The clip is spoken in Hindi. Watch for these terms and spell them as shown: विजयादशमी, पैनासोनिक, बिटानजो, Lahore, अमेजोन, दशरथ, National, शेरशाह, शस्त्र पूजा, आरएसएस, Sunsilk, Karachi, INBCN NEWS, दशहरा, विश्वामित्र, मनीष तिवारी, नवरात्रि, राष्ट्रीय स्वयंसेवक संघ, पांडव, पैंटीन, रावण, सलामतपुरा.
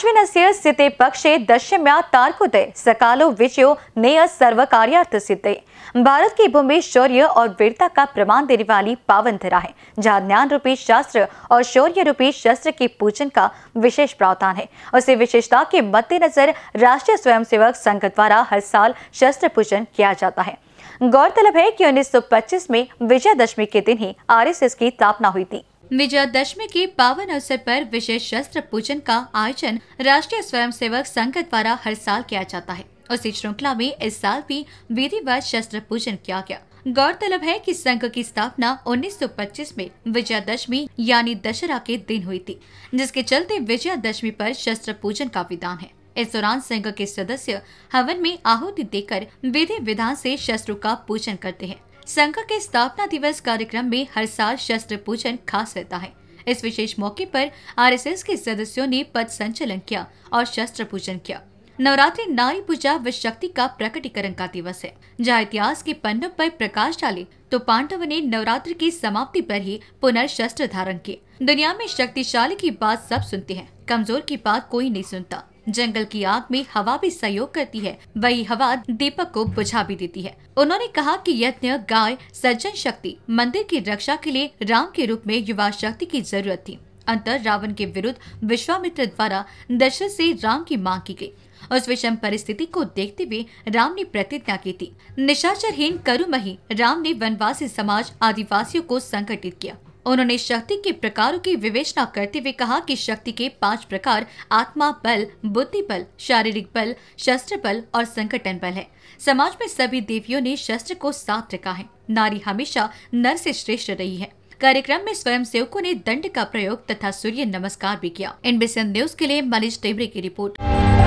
आश्विनस्य स्थिते पक्षे दशम्या तारकोदय सकालो विजयो नेय सर्व कार्यार्थ सिद्धे। भारत की भूमि शौर्य और वीरता का प्रमाण देने वाली पावन धरा है, जहाँ ज्ञान रूपी शास्त्र और शौर्य रूपी शस्त्र के पूजन का विशेष प्रावधान है। उसी विशेषता के मद्देनजर राष्ट्रीय स्वयंसेवक संघ द्वारा हर साल शस्त्र पूजन किया जाता है। गौरतलब है कि 1925 में विजयादशमी के दिन ही आरएसएस की स्थापना हुई थी। विजयादशमी के पावन अवसर पर विशेष शस्त्र पूजन का आयोजन राष्ट्रीय स्वयंसेवक संघ द्वारा हर साल किया जाता है। उसी श्रृंखला में इस साल भी विधिवत शस्त्र पूजन किया गया। गौरतलब है कि संघ की स्थापना 1925 में विजयादशमी यानी दशहरा के दिन हुई थी, जिसके चलते विजयादशमी पर शस्त्र पूजन का विधान है। इस दौरान संघ के सदस्य हवन में आहुति देकर विधि विधान से शस्त्रों का पूजन करते हैं। संघ के स्थापना दिवस कार्यक्रम में हर साल शस्त्र पूजन खास रहता है। इस विशेष मौके पर आरएसएस के सदस्यों ने पद संचलन किया और शस्त्र पूजन किया। नवरात्रि नारी पूजा व शक्ति का प्रकटीकरण का दिवस है, जहाँ इतिहास के पन्नों पर प्रकाश डाले तो पांडवों ने नवरात्रि की समाप्ति पर ही पुनर्शस्त्र धारण किए। दुनिया में शक्तिशाली की बात सब सुनते हैं, कमजोर की बात कोई नहीं सुनता। जंगल की आग में हवा भी सहयोग करती है, वही हवा दीपक को बुझा भी देती है। उन्होंने कहा कि यज्ञ, गाय, सज्जन शक्ति, मंदिर की रक्षा के लिए राम के रूप में युवा शक्ति की जरूरत थी। अंतर रावण के विरुद्ध विश्वामित्र द्वारा दशरथ से राम की मांग की गई। उस विषम परिस्थिति को देखते हुए राम ने प्रतिज्ञा की थी। निशाचरहीन करुमही राम ने वनवासी समाज आदिवासियों को संगठित किया। उन्होंने शक्ति के प्रकारों की विवेचना करते हुए कहा कि शक्ति के 5 प्रकार आत्मा बल, बुद्धि बल, शारीरिक बल, शस्त्र बल और संगठन बल है। समाज में सभी देवियों ने शस्त्र को साथ रखा है। नारी हमेशा नर से श्रेष्ठ रही है। कार्यक्रम में स्वयंसेवकों ने दंड का प्रयोग तथा सूर्य नमस्कार भी किया। INBCN न्यूज के लिए मनीष तिवारी की रिपोर्ट।